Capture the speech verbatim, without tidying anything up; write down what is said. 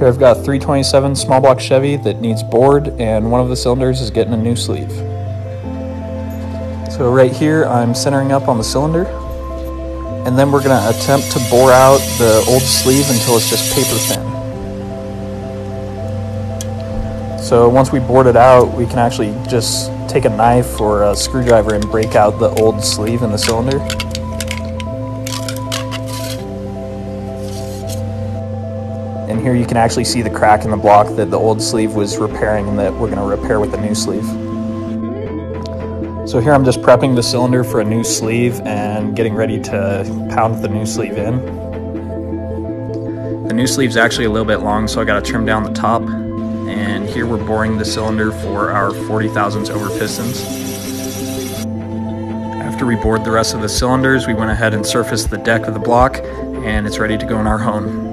Here I've got a three twenty-seven small block Chevy that needs bored, and one of the cylinders is getting a new sleeve. So right here I'm centering up on the cylinder, and then we're going to attempt to bore out the old sleeve until it's just paper thin. So once we bored it out, we can actually just take a knife or a screwdriver and break out the old sleeve in the cylinder. And here you can actually see the crack in the block that the old sleeve was repairing and that we're going to repair with the new sleeve. So here I'm just prepping the cylinder for a new sleeve and getting ready to pound the new sleeve in. The new sleeve's actually a little bit long, so I got to trim down the top. And here we're boring the cylinder for our forty thousandths over pistons. After we bored the rest of the cylinders, we went ahead and surfaced the deck of the block, and it's ready to go in our hone.